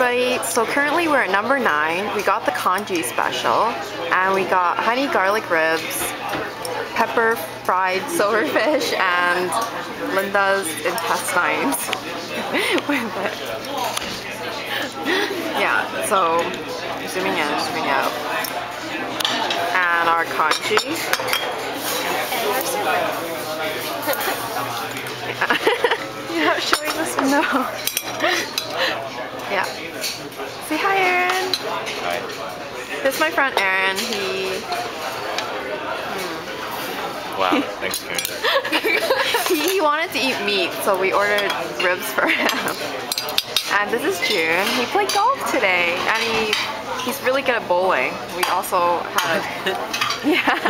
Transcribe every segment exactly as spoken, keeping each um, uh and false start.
everybody. So currently we're at number nine. We got the congee special and we got honey garlic ribs, pepper fried silverfish, and Linda's intestines with it. Yeah, so zooming in, zooming out. And our congee. Yeah. You're not showing this one? No. Yeah. Say hi, Aaron. Hi. This is my friend Aaron. He... Wow, thanks for he, he wanted to eat meat, so we ordered ribs for him. And this is June. He played golf today, and he he's really good at bowling. We also had... Yeah.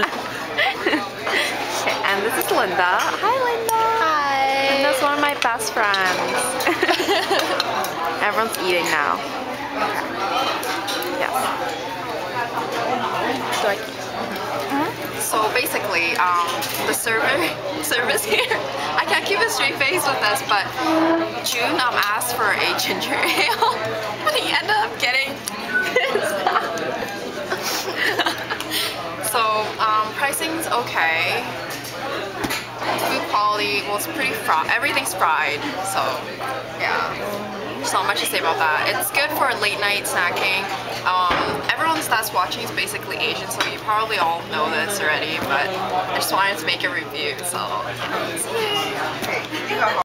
And this is Linda. Hi, Linda. Hi. Linda's one of my best friends. Everyone's eating now. Yes. Do I So basically, um, the server service here, I can't keep a straight face with this, but June um, asked for a ginger ale, but he ended up getting this. So um, pricing's okay. Food quality was pretty fried. Everything's fried, so yeah. There's not much to say about that. It's good for late night snacking. Um, everyone that's watching is basically Asian, so you probably all know this already, but I just wanted to make a review, so yeah.